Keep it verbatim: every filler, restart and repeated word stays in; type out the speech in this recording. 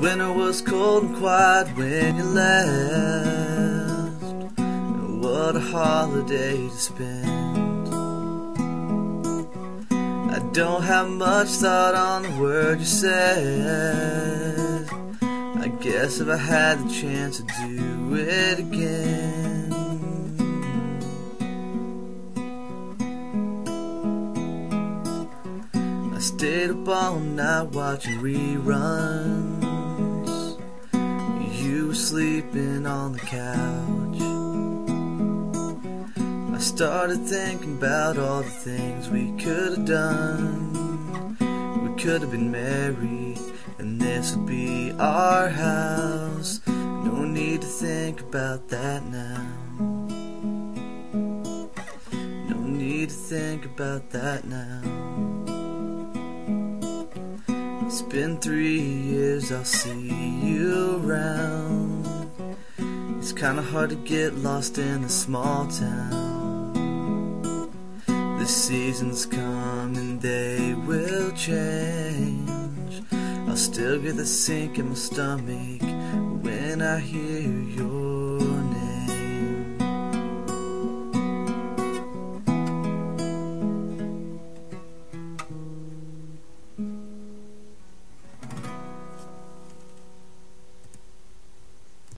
winter was cold and quiet when you left. And what a holiday to spend. I don't have much thought on the word you said. I guess if I had the chance to do it again. I stayed up all night watching reruns. You were sleeping on the couch. I started thinking about all the things we could have done. We could have been married, and this would be our house. No need to think about that now. No need to think about that now. It's been three years, I'll see you around. It's kinda hard to get lost in a small town. The seasons come and they will change. I'll still get the sink in my stomach when I hear your